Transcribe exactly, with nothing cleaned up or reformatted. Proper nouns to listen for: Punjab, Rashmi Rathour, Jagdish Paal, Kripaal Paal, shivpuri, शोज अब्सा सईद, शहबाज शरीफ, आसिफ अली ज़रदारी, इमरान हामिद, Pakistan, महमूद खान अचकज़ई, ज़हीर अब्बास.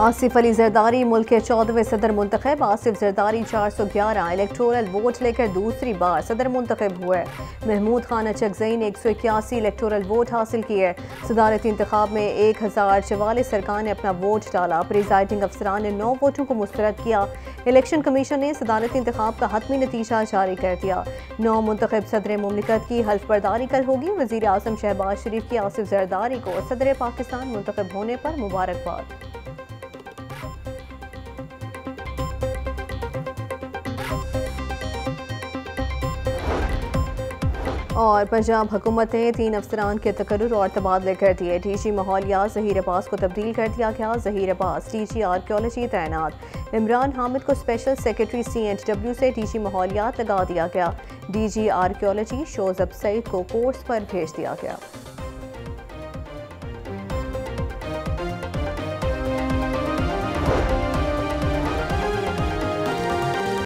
आसिफ अली ज़रदारी मुल्क के चौदहवें सदर मुंतखब। आसिफ ज़रदारी चार सौ ग्यारह इलेक्टोरल वोट लेकर दूसरी बार सदर मुंतखब हुए। महमूद खान अचकज़ई ने एक सौ इक्यासी इलेक्टोरल वोट हासिल किए। सदारती इंतखाब में एक हज़ार चवालीस सरकार ने अपना वोट डाला। प्रिजाइडिंग अफसरान ने नौ वोटों को मुस्तरद किया। इलेक्शन कमीशन ने सदारती इंतखाब का हतमी नतीजा जारी कर दिया। नौ मुंतखब सदर मुमलिकत की हल्फ बर्दारी कल होगी। वज़ीर आज़म शहबाज शरीफ की आसिफ ज़रदारी को सदर पाकिस्तान मुंतखब होने पर मुबारकबाद। और पंजाब हुकूमत ने तीन अफसरान के तकर्रुर और तबादले कर दिए। डी जी माहौलियात ज़हीर अब्बास को तब्दील कर दिया गया। ज़हीर अब्बास D G archaeology तैनात। इमरान हामिद को special secretary C and W से डी जी माहौलियात लगा दिया गया। डी जी आर्कियोलॉजी शोज अब्सा सईद को कोर्स पर भेज दिया गया।